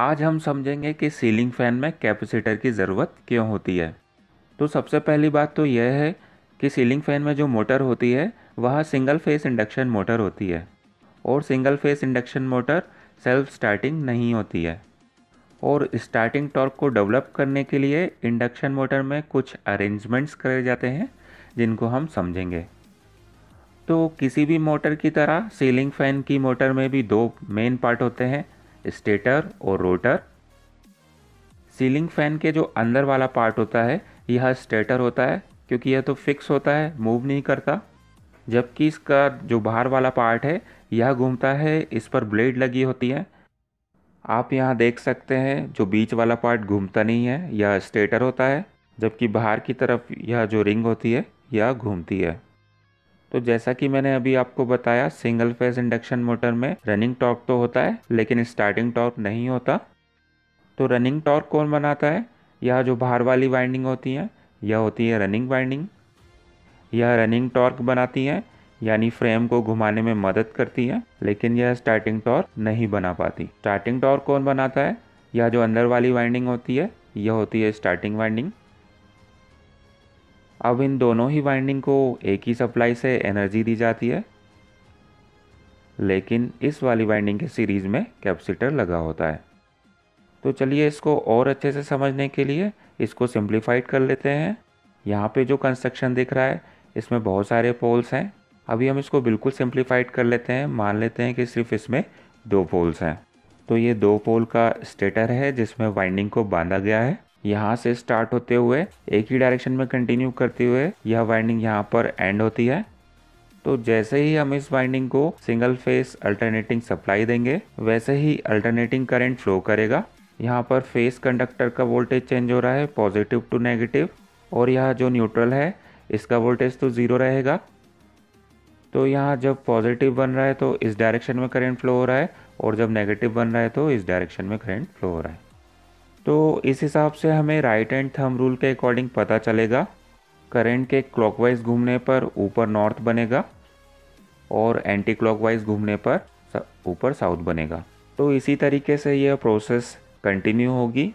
आज हम समझेंगे कि सीलिंग फ़ैन में कैपेसिटर की ज़रूरत क्यों होती है। तो सबसे पहली बात तो यह है कि सीलिंग फ़ैन में जो मोटर होती है वह सिंगल फेस इंडक्शन मोटर होती है और single phase induction motor self starting नहीं होती है। और स्टार्टिंग टॉर्क को डेवलप करने के लिए इंडक्शन मोटर में कुछ अरेंजमेंट्स करे जाते हैं जिनको हम समझेंगे। तो किसी भी मोटर की तरह सीलिंग फ़ैन की मोटर में भी दो मेन पार्ट होते हैं, स्टेटर और रोटर। सीलिंग फ़ैन के जो अंदर वाला पार्ट होता है यह स्टेटर होता है, क्योंकि यह तो फिक्स होता है, मूव नहीं करता। जबकि इसका जो बाहर वाला पार्ट है यह घूमता है, इस पर ब्लेड लगी होती है। आप यहाँ देख सकते हैं जो बीच वाला पार्ट घूमता नहीं है, यह स्टेटर होता है, जबकि बाहर की तरफ यह जो रिंग होती है यह घूमती है। तो जैसा कि मैंने अभी आपको बताया, सिंगल फेज इंडक्शन मोटर में रनिंग टॉर्क तो होता है लेकिन स्टार्टिंग टॉर्क नहीं होता। तो रनिंग टॉर्क कौन बनाता है? यह जो बाहर वाली वाइंडिंग होती है यह होती है रनिंग वाइंडिंग। यह रनिंग टॉर्क बनाती है, यानी फ्रेम को घुमाने में मदद करती है, लेकिन यह स्टार्टिंग टॉर्क नहीं बना पाती। स्टार्टिंग टॉर्क कौन बनाता है? यह जो अंदर वाली वाइंडिंग होती है यह होती है स्टार्टिंग वाइंडिंग। अब इन दोनों ही वाइंडिंग को एक ही सप्लाई से एनर्जी दी जाती है, लेकिन इस वाली वाइंडिंग के सीरीज़ में कैपेसिटर लगा होता है। तो चलिए इसको और अच्छे से समझने के लिए इसको सिंप्लीफाइड कर लेते हैं। यहाँ पे जो कंस्ट्रक्शन दिख रहा है इसमें बहुत सारे पोल्स हैं। अभी हम इसको बिल्कुल सिंप्लीफाइड कर लेते हैं, मान लेते हैं कि सिर्फ इसमें दो पोल्स हैं। तो ये दो पोल का स्टेटर है जिसमें वाइंडिंग को बांधा गया है। यहाँ से स्टार्ट होते हुए एक ही डायरेक्शन में कंटिन्यू करते हुए यह वाइंडिंग यहाँ पर एंड होती है। तो जैसे ही हम इस वाइंडिंग को सिंगल फेस अल्टरनेटिंग सप्लाई देंगे वैसे ही अल्टरनेटिंग करंट फ्लो करेगा। यहाँ पर फेस कंडक्टर का वोल्टेज चेंज हो रहा है पॉजिटिव टू नेगेटिव, और यह जो न्यूट्रल है इसका वोल्टेज तो ज़ीरो रहेगा। तो यहाँ जब पॉजिटिव बन रहा है तो इस डायरेक्शन में करंट फ्लो हो रहा है, और जब नेगेटिव बन रहा है तो इस डायरेक्शन में करंट फ्लो हो रहा है। तो इस हिसाब से हमें राइट हैंड थंब रूल के अकॉर्डिंग पता चलेगा, करंट के क्लॉकवाइज घूमने पर ऊपर नॉर्थ बनेगा और एंटी क्लॉकवाइज घूमने पर ऊपर साउथ बनेगा। तो इसी तरीके से यह प्रोसेस कंटिन्यू होगी।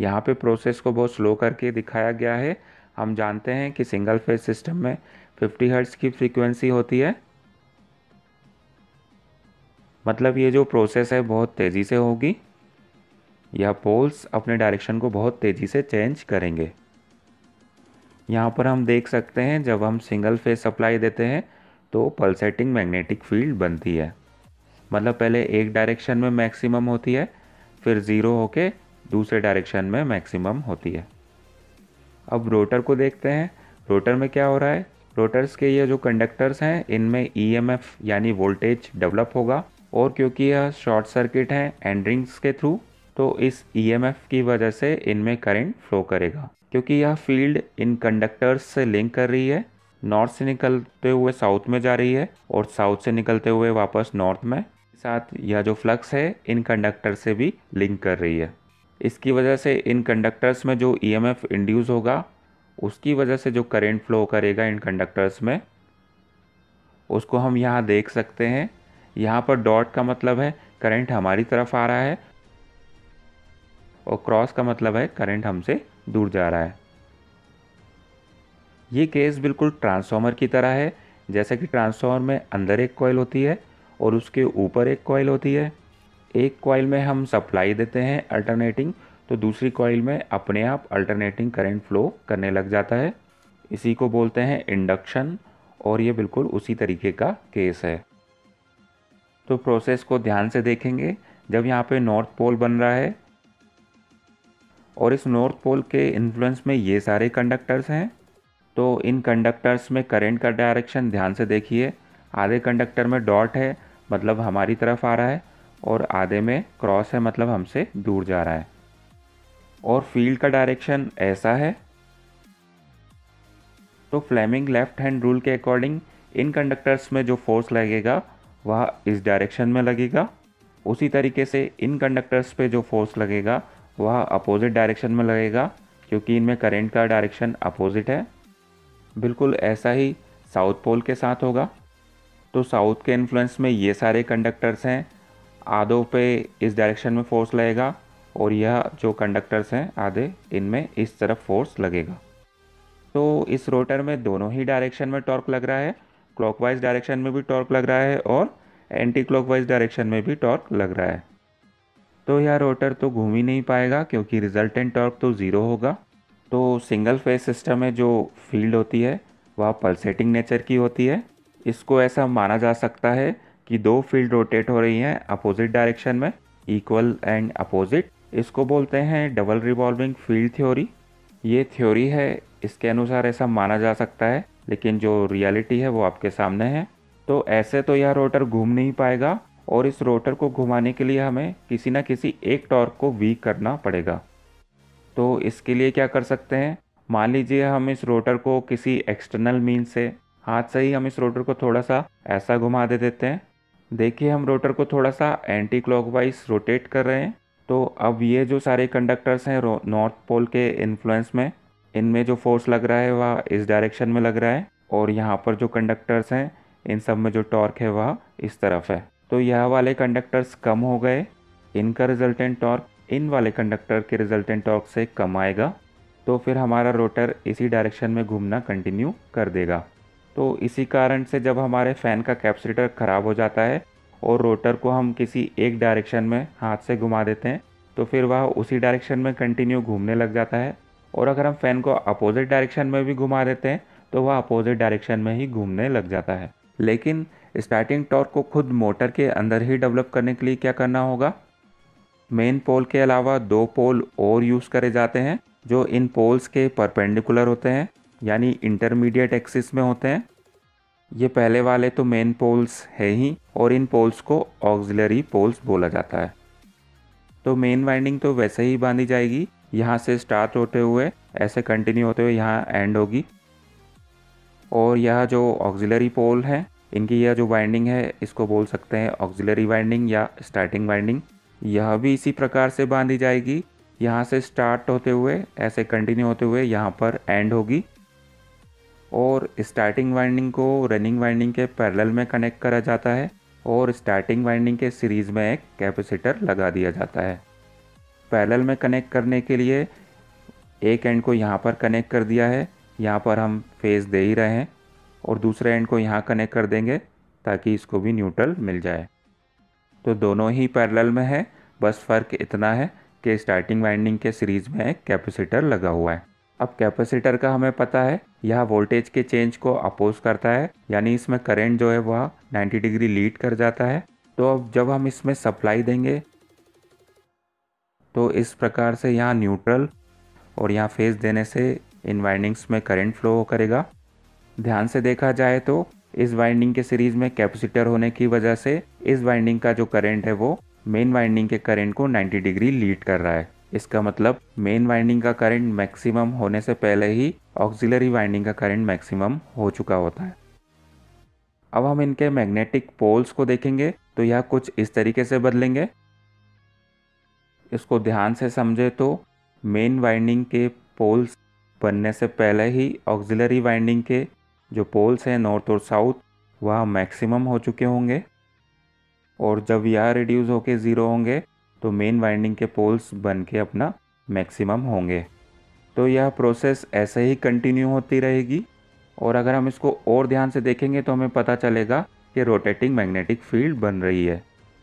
यहाँ पे प्रोसेस को बहुत स्लो करके दिखाया गया है। हम जानते हैं कि सिंगल फेज सिस्टम में 50 हर्ट्ज़ की फ्रीक्वेंसी होती है, मतलब ये जो प्रोसेस है बहुत तेज़ी से होगी। यह पोल्स अपने डायरेक्शन को बहुत तेज़ी से चेंज करेंगे। यहाँ पर हम देख सकते हैं जब हम सिंगल फेज सप्लाई देते हैं तो पल्सेटिंग मैग्नेटिक फील्ड बनती है, मतलब पहले एक डायरेक्शन में मैक्सिमम होती है, फिर ज़ीरो होके दूसरे डायरेक्शन में मैक्सिमम होती है। अब रोटर को देखते हैं, रोटर में क्या हो रहा है। रोटर्स के ये जो कंडक्टर्स हैं इनमें ईएमएफ यानी वोल्टेज डेवलप होगा, और क्योंकि यह शॉर्ट सर्किट हैं एंड रिंग्स के थ्रू तो इस ईएमएफ की वजह से इनमें करंट फ्लो करेगा। क्योंकि यह फील्ड इन कंडक्टर्स से लिंक कर रही है, नॉर्थ से निकलते हुए साउथ में जा रही है और साउथ से निकलते हुए वापस नॉर्थ में। साथ यह जो फ्लक्स है इन कंडक्टर से भी लिंक कर रही है। इसकी वजह से इन कंडक्टर्स में जो ईएमएफ इंड्यूस होगा उसकी वजह से जो करंट फ्लो करेगा इन कंडक्टर्स में, उसको हम यहाँ देख सकते हैं। यहाँ पर डॉट का मतलब है करंट हमारी तरफ आ रहा है और क्रॉस का मतलब है करंट हमसे दूर जा रहा है। ये केस बिल्कुल ट्रांसफार्मर की तरह है। जैसे कि ट्रांसफार्मर में अंदर एक कॉइल होती है और उसके ऊपर एक कॉइल होती है। एक कॉइल में हम सप्लाई देते हैं अल्टरनेटिंग, तो दूसरी कॉइल में अपने आप अल्टरनेटिंग करंट फ्लो करने लग जाता है। इसी को बोलते हैं इंडक्शन, और ये बिल्कुल उसी तरीके का केस है। तो प्रोसेस को ध्यान से देखेंगे। जब यहाँ पे नॉर्थ पोल बन रहा है और इस नॉर्थ पोल के इन्फ्लुएंस में ये सारे कंडक्टर्स हैं, तो इन कंडक्टर्स में करंट का डायरेक्शन ध्यान से देखिए। आधे कंडक्टर में डॉट है मतलब हमारी तरफ आ रहा है, और आधे में क्रॉस है मतलब हमसे दूर जा रहा है, और फील्ड का डायरेक्शन ऐसा है। तो फ्लेमिंग लेफ्ट हैंड रूल के अकॉर्डिंग इन कंडक्टर्स में जो फोर्स लगेगा वह इस डायरेक्शन में लगेगा। उसी तरीके से इन कंडक्टर्स पे जो फोर्स लगेगा वह अपोजिट डायरेक्शन में लगेगा, क्योंकि इनमें करंट का डायरेक्शन अपोजिट है। बिल्कुल ऐसा ही साउथ पोल के साथ होगा। तो साउथ के इन्फ्लुएंस में ये सारे कंडक्टर्स हैं, आधों पे इस डायरेक्शन में फोर्स लगेगा और यह जो कंडक्टर्स हैं आधे, इनमें इस तरफ फोर्स लगेगा। तो इस रोटर में दोनों ही डायरेक्शन में टॉर्क लग रहा है, क्लॉकवाइज डायरेक्शन में भी टॉर्क लग रहा है और एंटी क्लॉकवाइज डायरेक्शन में भी टॉर्क लग रहा है। तो यह रोटर तो घूम ही नहीं पाएगा क्योंकि रिजल्टेंट टॉर्क तो ज़ीरो होगा। तो सिंगल फेज सिस्टम में जो फील्ड होती है वह पल्सेटिंग नेचर की होती है। इसको ऐसा माना जा सकता है कि दो फील्ड रोटेट हो रही हैं अपोजिट डायरेक्शन में, इक्वल एंड अपोजिट। इसको बोलते हैं डबल रिवॉल्विंग फील्ड थ्योरी। ये थ्योरी है, इसके अनुसार ऐसा माना जा सकता है, लेकिन जो रियलिटी है वो आपके सामने है। तो ऐसे तो यह रोटर घूम नहीं पाएगा और इस रोटर को घुमाने के लिए हमें किसी ना किसी एक टॉर्क को वीक करना पड़ेगा। तो इसके लिए क्या कर सकते हैं, मान लीजिए हम इस रोटर को किसी एक्सटर्नल मीन से, हाथ से ही हम इस रोटर को थोड़ा सा ऐसा घुमा देते हैं। देखिए हम रोटर को थोड़ा सा एंटी क्लॉकवाइज रोटेट कर रहे हैं। तो अब ये जो सारे कंडक्टर्स हैं नॉर्थ पोल के इन्फ्लुएंस में, इनमें जो फोर्स लग रहा है वह इस डायरेक्शन में लग रहा है और यहाँ पर जो कंडक्टर्स हैं इन सब में जो टॉर्क है वह इस तरफ है। तो यह वाले कंडक्टर्स कम हो गए, इनका रिजल्टेंट टॉर्क इन वाले कंडक्टर के रिजल्टेंट टॉर्क से कम आएगा। तो फिर हमारा रोटर इसी डायरेक्शन में घूमना कंटिन्यू कर देगा। तो इसी कारण से जब हमारे फ़ैन का कैपेसिटर ख़राब हो जाता है और रोटर को हम किसी एक डायरेक्शन में हाथ से घुमा देते हैं तो फिर वह उसी डायरेक्शन में कंटिन्यू घूमने लग जाता है। और अगर हम फ़ैन को अपोजिट डायरेक्शन में भी घुमा देते हैं तो वह अपोजिट डायरेक्शन में ही घूमने लग जाता है। लेकिन स्टार्टिंग टॉर्क को खुद मोटर के अंदर ही डेवलप करने के लिए क्या करना होगा, मेन पोल के अलावा दो पोल और यूज़ करे जाते हैं जो इन पोल्स के परपेंडिकुलर होते हैं, यानी इंटरमीडिएट एक्सिस में होते हैं। ये पहले वाले तो मेन पोल्स है ही और इन पोल्स को ऑक्सिलरी पोल्स बोला जाता है। तो मेन वाइंडिंग तो वैसे ही बांधी जाएगी, यहाँ से स्टार्ट होते हुए ऐसे कंटिन्यू होते हुए यहाँ एंड होगी। और यह जो ऑक्सिलरी पोल है इनकी यह जो वाइंडिंग है इसको बोल सकते हैं ऑक्सिलरी वाइंडिंग या स्टार्टिंग वाइंडिंग। यह भी इसी प्रकार से बांधी जाएगी, यहाँ से स्टार्ट होते हुए ऐसे कंटिन्यू होते हुए यहाँ पर एंड होगी। और स्टार्टिंग वाइंडिंग को रनिंग वाइंडिंग के पैरेलल में कनेक्ट करा जाता है और स्टार्टिंग वाइंडिंग के सीरीज़ में एक कैपेसिटर लगा दिया जाता है। पैरेलल में कनेक्ट करने के लिए एक एंड को यहाँ पर कनेक्ट कर दिया है, यहाँ पर हम फेज़ दे ही रहे हैं, और दूसरे एंड को यहाँ कनेक्ट कर देंगे ताकि इसको भी न्यूट्रल मिल जाए। तो दोनों ही पैरेलल में है, बस फ़र्क इतना है कि स्टार्टिंग वाइंडिंग के सीरीज़ में एक कैपेसिटर लगा हुआ है। अब कैपेसिटर का हमें पता है यह वोल्टेज के चेंज को अपोज करता है, यानी इसमें करंट जो है वह 90 डिग्री लीड कर जाता है। तो अब जब हम इसमें सप्लाई देंगे तो इस प्रकार से यहाँ न्यूट्रल और यहाँ फेज देने से इन वाइंडिंग्स में करंट फ्लो करेगा। ध्यान से देखा जाए तो इस वाइंडिंग के सीरीज़ में कैपेसिटर होने की वजह से इस वाइंडिंग का जो करंट है वो मेन वाइंडिंग के करंट को 90 डिग्री लीड कर रहा है। इसका मतलब मेन वाइंडिंग का करंट मैक्सिमम होने से पहले ही ऑक्सिलरी वाइंडिंग का करंट मैक्सिमम हो चुका होता है। अब हम इनके मैग्नेटिक पोल्स को देखेंगे तो यह कुछ इस तरीके से बदलेंगे। इसको ध्यान से समझे तो मेन वाइंडिंग के पोल्स बनने से पहले ही ऑक्सिलरी वाइंडिंग के जो पोल्स हैं नॉर्थ और साउथ वह मैक्सिमम हो चुके होंगे, और जब यह रिड्यूस होके ज़ीरो होंगे तो मेन वाइंडिंग के पोल्स बनके अपना मैक्सिमम होंगे। तो यह प्रोसेस ऐसे ही कंटिन्यू होती रहेगी। और अगर हम इसको और ध्यान से देखेंगे तो हमें पता चलेगा कि रोटेटिंग मैग्नेटिक फील्ड बन रही है।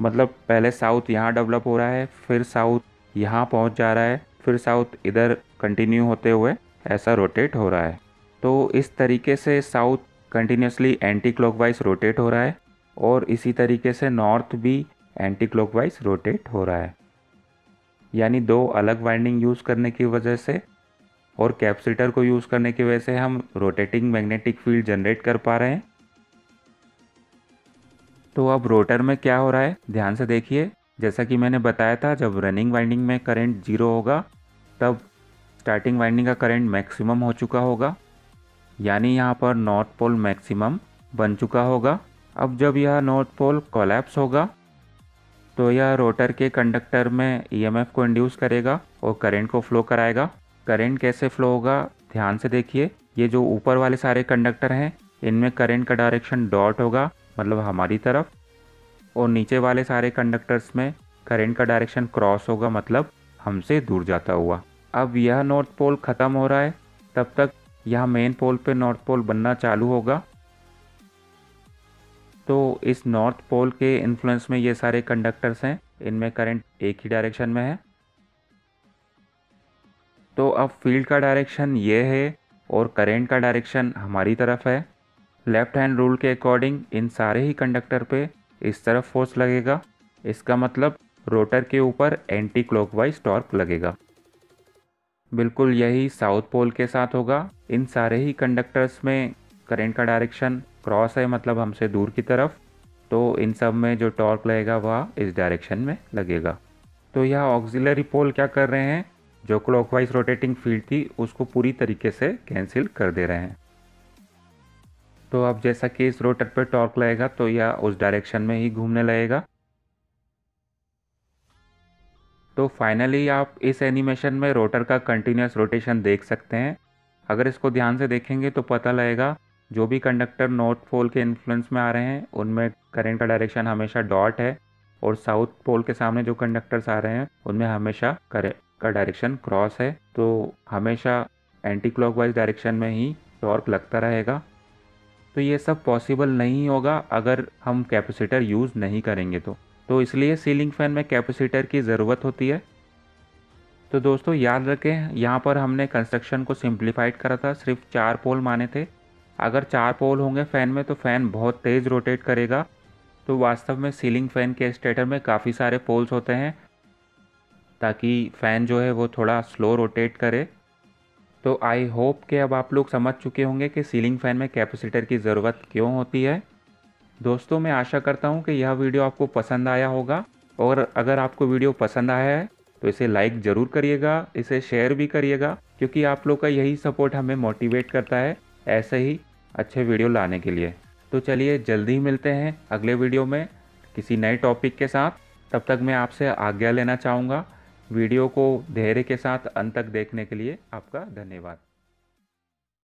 मतलब पहले साउथ यहाँ डेवलप हो रहा है, फिर साउथ यहाँ पहुँच जा रहा है, फिर साउथ इधर कंटिन्यू होते हुए ऐसा रोटेट हो रहा है। तो इस तरीके से south continuously anti clockwise rotate हो रहा है और इसी तरीके से नॉर्थ भी एंटी क्लॉकवाइज रोटेट हो रहा है। यानी दो अलग वाइंडिंग यूज़ करने की वजह से और कैपेसिटर को यूज़ करने की वजह से हम रोटेटिंग मैग्नेटिक फील्ड जनरेट कर पा रहे हैं। तो अब रोटर में क्या हो रहा है ध्यान से देखिए। जैसा कि मैंने बताया था, जब रनिंग वाइंडिंग में करंट जीरो होगा तब स्टार्टिंग वाइंडिंग का करंट मैक्सिमम हो चुका होगा, यानी यहाँ पर नॉर्थ पोल मैक्सिमम बन चुका होगा। अब जब यह नॉर्थ पोल कोलैप्स होगा तो यह रोटर के कंडक्टर में ईएमएफ को इंड्यूस करेगा और करंट को फ्लो कराएगा। करंट कैसे फ्लो होगा ध्यान से देखिए। ये जो ऊपर वाले सारे कंडक्टर हैं इनमें करंट का डायरेक्शन डॉट होगा, मतलब हमारी तरफ, और नीचे वाले सारे कंडक्टर्स में करंट का डायरेक्शन क्रॉस होगा, मतलब हमसे दूर जाता हुआ। अब यह नॉर्थ पोल ख़त्म हो रहा है, तब तक यह मेन पोल पे नॉर्थ पोल बनना चालू होगा। तो इस नॉर्थ पोल के इन्फ्लुएंस में ये सारे कंडक्टर्स हैं, इनमें करंट एक ही डायरेक्शन में है। तो अब फील्ड का डायरेक्शन ये है और करंट का डायरेक्शन हमारी तरफ है। लेफ़्ट हैंड रूल के अकॉर्डिंग इन सारे ही कंडक्टर पे इस तरफ फोर्स लगेगा, इसका मतलब रोटर के ऊपर एंटी क्लॉकवाइज टॉर्क लगेगा। बिल्कुल यही साउथ पोल के साथ होगा। इन सारे ही कंडक्टर्स में करंट का डायरेक्शन क्रॉस है, मतलब हमसे दूर की तरफ, तो इन सब में जो टॉर्क लगेगा वह इस डायरेक्शन में लगेगा। तो यह ऑक्सिलरी पोल क्या कर रहे हैं, जो क्लॉकवाइज रोटेटिंग फील्ड थी उसको पूरी तरीके से कैंसिल कर दे रहे हैं। तो अब जैसा कि इस रोटर पर टॉर्क लगेगा तो यह उस डायरेक्शन में ही घूमने लगेगा। तो फाइनली आप इस एनिमेशन में रोटर का कंटिन्यूस रोटेशन देख सकते हैं। अगर इसको ध्यान से देखेंगे तो पता लगेगा जो भी कंडक्टर नॉर्थ पोल के इन्फ्लुएंस में आ रहे हैं उनमें करंट का डायरेक्शन हमेशा डॉट है, और साउथ पोल के सामने जो कंडक्टर्स आ रहे हैं उनमें हमेशा करंट का डायरेक्शन क्रॉस है। तो हमेशा एंटी क्लॉकवाइज डायरेक्शन में ही टॉर्क लगता रहेगा। तो ये सब पॉसिबल नहीं होगा अगर हम कैपेसिटर यूज़ नहीं करेंगे तो इसलिए सीलिंग फैन में कैपेसिटर की ज़रूरत होती है। तो दोस्तों याद रखें, यहाँ पर हमने कंस्ट्रक्शन को सिंप्लीफाइड करा था, सिर्फ 4 पोल माने थे। अगर 4 पोल होंगे फ़ैन में तो फ़ैन बहुत तेज़ रोटेट करेगा। तो वास्तव में सीलिंग फ़ैन के स्टेटर में काफ़ी सारे पोल्स होते हैं ताकि फ़ैन जो है वो थोड़ा स्लो रोटेट करे। तो आई होप कि अब आप लोग समझ चुके होंगे कि सीलिंग फ़ैन में कैपेसिटर की ज़रूरत क्यों होती है। दोस्तों मैं आशा करता हूँ कि यह वीडियो आपको पसंद आया होगा, और अगर आपको वीडियो पसंद आया है तो इसे लाइक ज़रूर करिएगा, इसे शेयर भी करिएगा, क्योंकि आप लोग का यही सपोर्ट हमें मोटिवेट करता है ऐसे ही अच्छे वीडियो लाने के लिए। तो चलिए जल्दी ही मिलते हैं अगले वीडियो में किसी नए टॉपिक के साथ। तब तक मैं आपसे आज्ञा लेना चाहूँगा। वीडियो को धैर्य के साथ अंत तक देखने के लिए आपका धन्यवाद।